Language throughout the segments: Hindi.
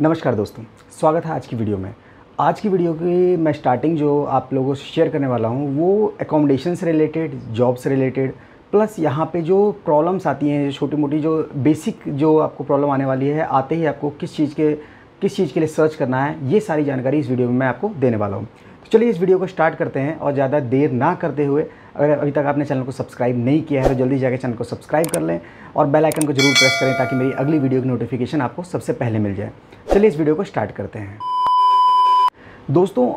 नमस्कार दोस्तों, स्वागत है आज की वीडियो में। आज की वीडियो की मैं स्टार्टिंग जो आप लोगों को शेयर करने वाला हूं वो एकोमोडेशन से रिलेटेड, जॉब से रिलेटेड, प्लस यहां पे जो प्रॉब्लम्स आती हैं, छोटी मोटी जो बेसिक जो आपको प्रॉब्लम आने वाली है, आते ही आपको किस चीज़ के लिए सर्च करना है, ये सारी जानकारी इस वीडियो में मैं आपको देने वाला हूँ। तो चलिए इस वीडियो को स्टार्ट करते हैं और ज़्यादा देर ना करते हुए, अगर अभी तक आपने चैनल को सब्सक्राइब नहीं किया है तो जल्दी जाकर चैनल को सब्सक्राइब कर लें और बेल आइकन को जरूर प्रेस करें ताकि मेरी अगली वीडियो की नोटिफिकेशन आपको सबसे पहले मिल जाए। चलिए इस वीडियो को स्टार्ट करते हैं। दोस्तों,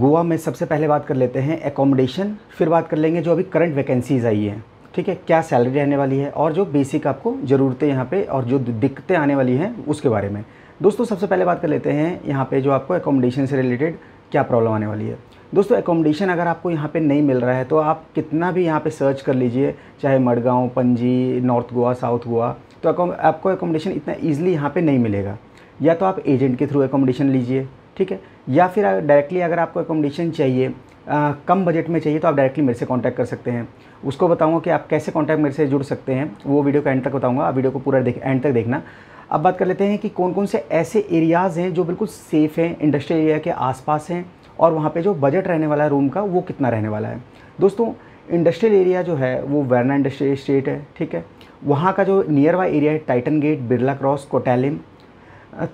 गोवा में सबसे पहले बात कर लेते हैं एकोमोडेशन, फिर बात कर लेंगे जो अभी करंट वैकेंसीज़ आई है, ठीक है, क्या सैलरी रहने वाली है और जो बेसिक आपको ज़रूरतें यहाँ पर और जो दिक्कतें आने वाली हैं उसके बारे में। दोस्तों, सबसे पहले बात कर लेते हैं यहाँ पर जो आपको एकोमोडेशन से रिलेटेड क्या प्रॉब्लम आने वाली है। दोस्तों, एकोमोडेशन अगर आपको यहाँ पे नहीं मिल रहा है तो आप कितना भी यहाँ पे सर्च कर लीजिए, चाहे मडगांव, पणजी, नॉर्थ गोवा, साउथ गोवा, तो आपको एकोमोडेशन इतना ईजिली यहाँ पे नहीं मिलेगा। या तो आप एजेंट के थ्रू एकोमोडेशन लीजिए, ठीक है, या फिर डायरेक्टली अगर आपको एकोमोडेशन चाहिए, कम बजट में चाहिए, तो आप डायरेक्टली मेरे से कॉन्टैक्ट कर सकते हैं। उसको बताऊँगा कि आप कैसे कॉन्टैक्ट मेरे से जुड़ सकते हैं, वो वीडियो का एंड तक बताऊँगा, आप वीडियो को पूरा एंड तक देखना। अब बात कर लेते हैं कि कौन कौन से ऐसे एरियाज़ हैं जो बिल्कुल सेफ़ हैं, इंडस्ट्रियल एरिया के आसपास हैं, और वहाँ पे जो बजट रहने वाला है रूम का वो कितना रहने वाला है। दोस्तों, इंडस्ट्रियल एरिया जो है वो वेरना इंडस्ट्रियल स्टेट है, ठीक है, वहाँ का जो नियर बाई एरिया है Titan gate, Birla cross, Cortalim,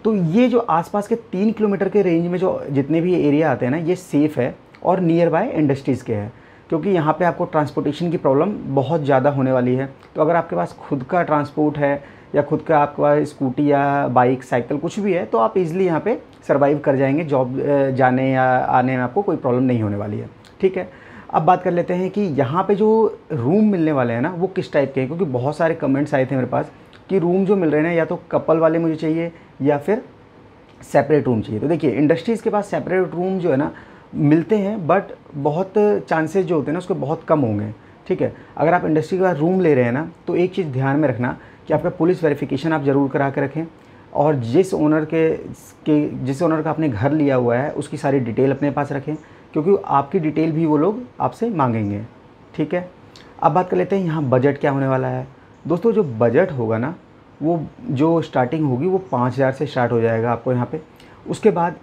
तो ये जो आसपास के 3 किलोमीटर के रेंज में जो जितने भी एरिया आते हैं ना, ये सेफ़ है और नियर बाय इंडस्ट्रीज़ के है, क्योंकि यहाँ पे आपको ट्रांसपोर्टेशन की प्रॉब्लम बहुत ज़्यादा होने वाली है। तो अगर आपके पास खुद का ट्रांसपोर्ट है या खुद का आपके पास स्कूटी या बाइक, साइकिल कुछ भी है, तो आप इजीली यहाँ पे सरवाइव कर जाएंगे, जॉब जाने या आने में आपको कोई प्रॉब्लम नहीं होने वाली है, ठीक है। अब बात कर लेते हैं कि यहाँ पे जो रूम मिलने वाले हैं ना वो किस टाइप के हैं, क्योंकि बहुत सारे कमेंट्स आए थे मेरे पास कि रूम जो मिल रहे हैं या तो कपल वाले मुझे चाहिए या फिर सेपरेट रूम चाहिए। तो देखिए, इंडस्ट्रीज़ के पास सेपरेट रूम जो है ना मिलते हैं, बट बहुत चांसेस जो होते हैं ना उसके बहुत कम होंगे, ठीक है। अगर आप इंडस्ट्री के बाद रूम ले रहे हैं ना तो एक चीज़ ध्यान में रखना कि आपका पुलिस वेरिफिकेशन आप ज़रूर करा के रखें, और जिस ओनर का आपने घर लिया हुआ है उसकी सारी डिटेल अपने पास रखें, क्योंकि आपकी डिटेल भी वो लोग आपसे मांगेंगे, ठीक है। अब बात कर लेते हैं यहाँ बजट क्या होने वाला है। दोस्तों, जो बजट होगा ना वो जो स्टार्टिंग होगी वो 5000 से स्टार्ट हो जाएगा आपको यहाँ पर। उसके बाद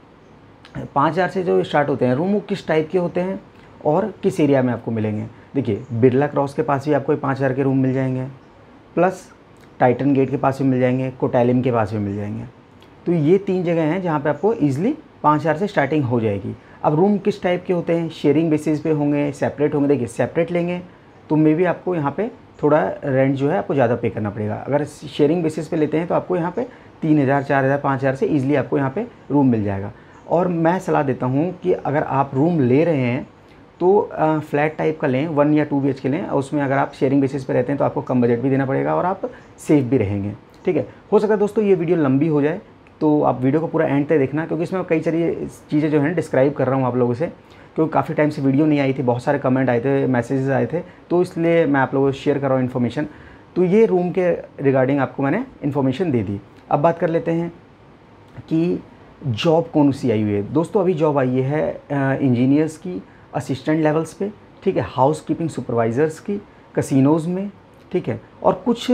5000 से जो स्टार्ट होते हैं रूम वो किस टाइप के होते हैं और किस एरिया में आपको मिलेंगे। देखिए, बिरला क्रॉस के पास भी आपको 5000 के रूम मिल जाएंगे, प्लस टाइटन गेट के पास भी मिल जाएंगे, कोटालिम के पास भी मिल जाएंगे। तो ये 3 जगह हैं जहाँ पे आपको ईजिली 5000 से स्टार्टिंग हो जाएगी। अब रूम किस टाइप के होते हैं, शेयरिंग बेसिस पे होंगे, सेपरेट होंगे। देखिए, सेपरेट लेंगे तो मे भी आपको यहाँ पर थोड़ा रेंट जो है आपको ज़्यादा पे करना पड़ेगा। अगर शेयरिंग बेसिस पे लेते हैं तो आपको यहाँ पर 3000, 4000, 5000 से ईजिली आपको यहाँ पर रूम मिल जाएगा। और मैं सलाह देता हूँ कि अगर आप रूम ले रहे हैं तो फ्लैट टाइप का लें, 1 या 2 BHK लें, और उसमें अगर आप शेयरिंग बेसिस पर रहते हैं तो आपको कम बजट भी देना पड़ेगा और आप सेफ़ भी रहेंगे, ठीक है। हो सकता है दोस्तों ये वीडियो लंबी हो जाए तो आप वीडियो को पूरा एंड तक देखना, क्योंकि इसमें कई सारी चीज़ें जो है डिस्क्राइब कर रहा हूँ आप लोगों से, क्योंकि काफ़ी टाइम से वीडियो नहीं आई थी, बहुत सारे कमेंट आए थे, मैसेजेस आए थे, तो इसलिए मैं आप लोगों को शेयर कर रहा हूँ इन्फॉर्मेशन। तो ये रूम के रिगार्डिंग आपको मैंने इन्फॉर्मेशन दे दी। अब बात कर लेते हैं कि जॉब कौन सी आई हुई है। दोस्तों, अभी जॉब आई है इंजीनियर्स की, असिस्टेंट लेवल्स पे, ठीक है, हाउसकीपिंग सुपरवाइज़र्स की, कसिनोज़ में, ठीक है, और कुछ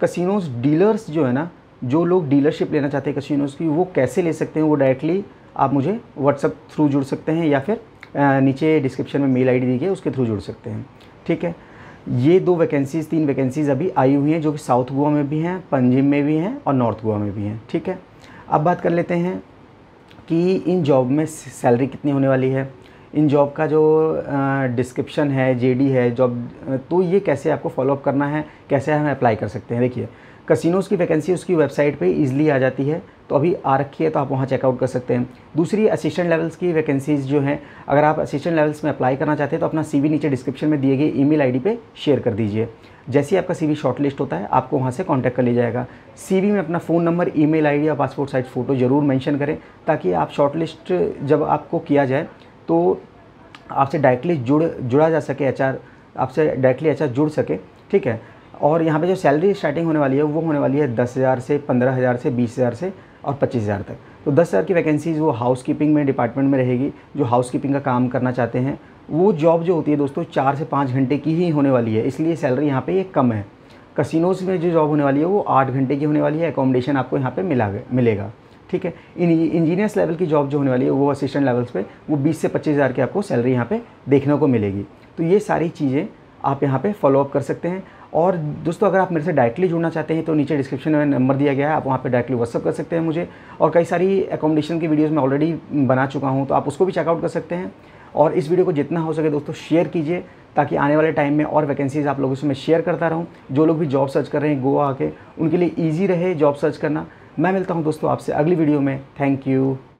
कसिनोज़ डीलर्स जो है ना, जो लोग डीलरशिप लेना चाहते हैं कसिनोज़ की, वो कैसे ले सकते हैं, वो डायरेक्टली आप मुझे व्हाट्सअप थ्रू जुड़ सकते हैं या फिर नीचे डिस्क्रिप्शन में मेल आईडी दी गई है उसके थ्रू जुड़ सकते हैं, ठीक है। ये 2 वैकेंसीज़ 3 वैकेंसीज़ अभी आई हुई हैं, जो कि साउथ गोवा में भी हैं, पंजिम में भी हैं और नॉर्थ गोवा में भी हैं, ठीक है। अब बात कर लेते हैं कि इन जॉब में सैलरी कितनी होने वाली है, इन जॉब का जो डिस्क्रिप्शन है, जेडी है जॉब, तो ये कैसे आपको फॉलोअप करना है, कैसे हम अप्लाई कर सकते हैं। देखिए, कसिनोज़ की वैकेंसी उसकी वेबसाइट पे ईजिली आ जाती है, तो अभी आ रखी है तो आप वहाँ चेकआउट कर सकते हैं। दूसरी, असिस्टेंट लेवल्स की वैकेंसीज़ जो हैं, अगर आप असिस्टेंट लेवल्स में अप्लाई करना चाहते हैं तो अपना CV नीचे डिस्क्रिप्शन में दिए गए ईमेल आईडी पे शेयर कर दीजिए। जैसे ही आपका CV शॉर्टलिस्ट होता है आपको वहाँ से कॉन्टैक्ट कर लिया जाएगा। CV में अपना फ़ोन नंबर, ईमेल आईडी और पासपोर्ट साइज़ फ़ोटो ज़रूर मैंशन करें, ताकि आप शॉर्टलिस्ट जब आपको किया जाए तो आपसे डायरेक्टली जुड़ा जा सके, HR आपसे डायरेक्टली HR जुड़ सके, ठीक है। और यहाँ पे जो सैलरी स्टार्टिंग होने वाली है वो होने वाली है 10,000 से, 15,000 से, 20,000 से और 25,000 तक। तो 10,000 की वैकेंसीज़ वो हाउसकीपिंग में डिपार्टमेंट में रहेगी, जो हाउसकीपिंग का काम करना चाहते हैं। वो जॉब जो होती है दोस्तों 4 से 5 घंटे की ही होने वाली है, इसलिए सैलरी यहाँ पर ये कम है। कसिनोज़ में जो जॉब होने वाली है वो 8 घंटे की होने वाली है, एकोमोडेशन आपको यहाँ पर मिलेगा, ठीक है। इंजीनियर्स लेवल की जॉब जो होने वाली है वो असिस्टेंट लेवल्स पे वो 20 से 25,000 की आपको सैलरी यहाँ पे देखने को मिलेगी। तो ये सारी चीज़ें आप यहाँ पे फॉलोअप कर सकते हैं। और दोस्तों अगर आप मेरे से डायरेक्टली जुड़ना चाहते हैं तो नीचे डिस्क्रिप्शन में नंबर दिया गया है, आप वहाँ पे डायरेक्टली व्हाट्सअप कर सकते हैं मुझे। और कई सारी एकोमोडेशन की वीडियोज़ मैं ऑलरेडी बना चुका हूँ, तो आप उसको भी चेकआउट कर सकते हैं। और इस वीडियो को जितना हो सके दोस्तों शेयर कीजिए ताकि आने वाले टाइम में और वैकेंसीज़ आप लोगों से मैं शेयर करता रहूँ। जो लोग भी जॉब सर्च कर रहे हैं गोवा आके, उनके लिए ईजी रहे जॉब सर्च करना। मैं मिलता हूँ दोस्तों आपसे अगली वीडियो में। Thank you.